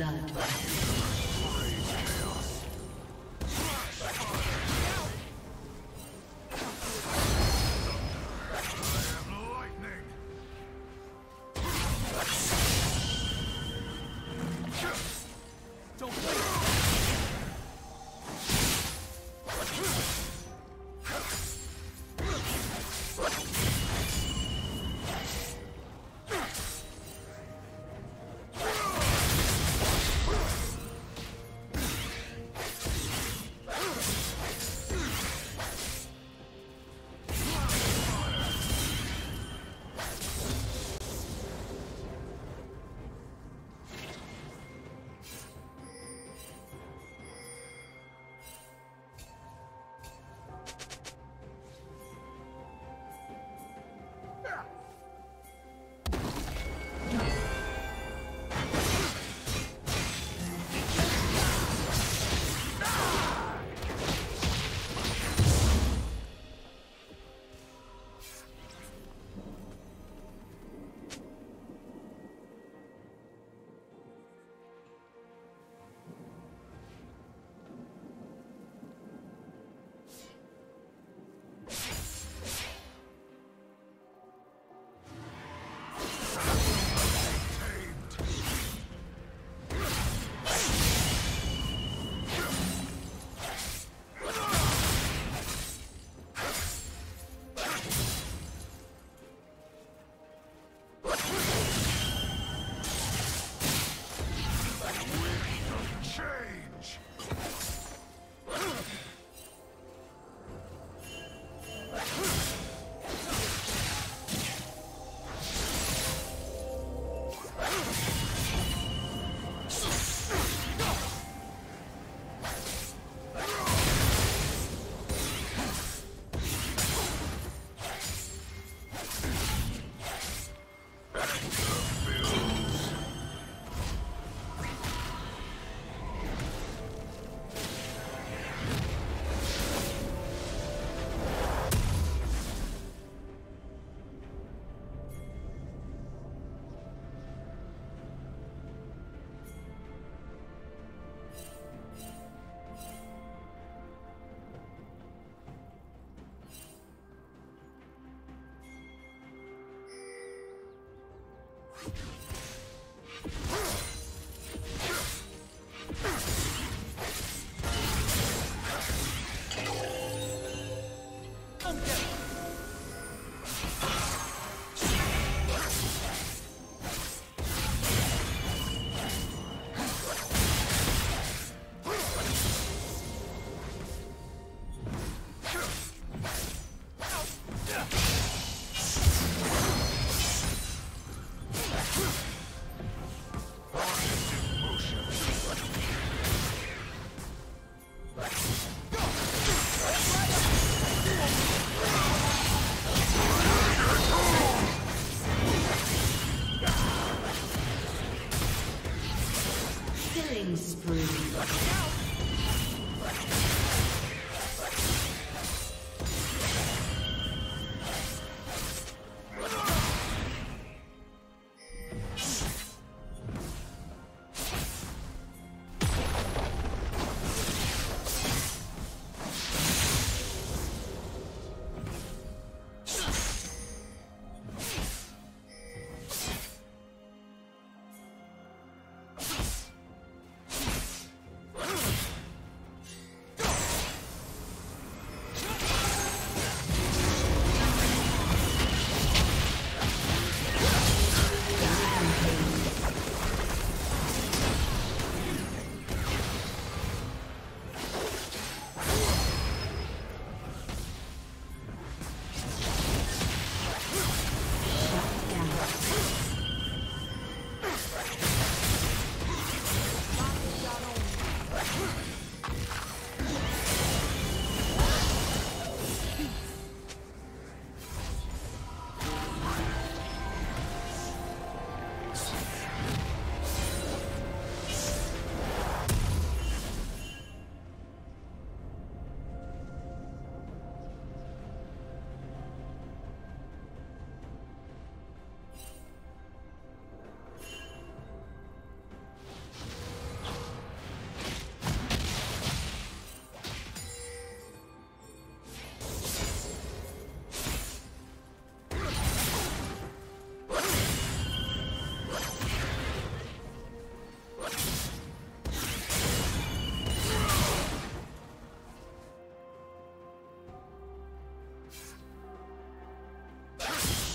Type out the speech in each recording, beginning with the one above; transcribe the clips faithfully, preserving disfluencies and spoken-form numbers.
blood. Ugh!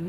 Blue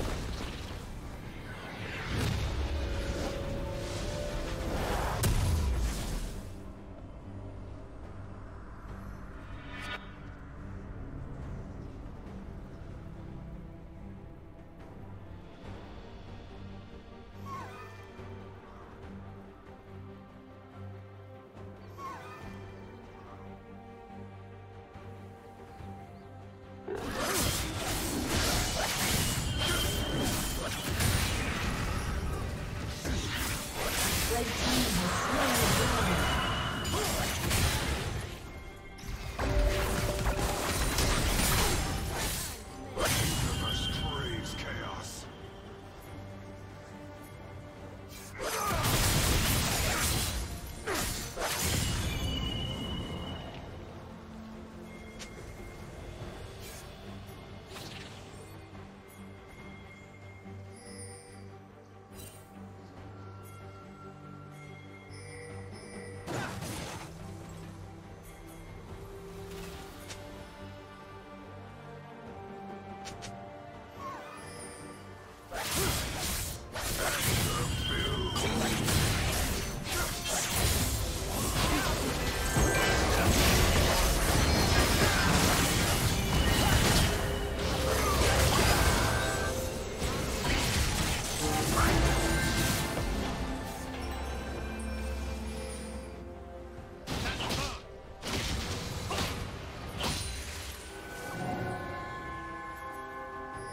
Let's go.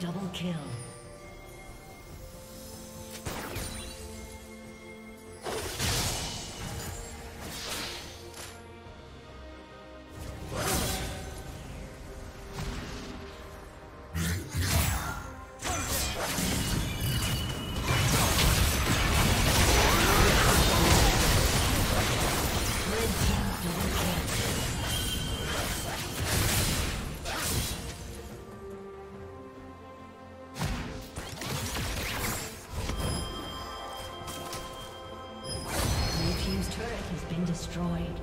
double kill. Destroyed.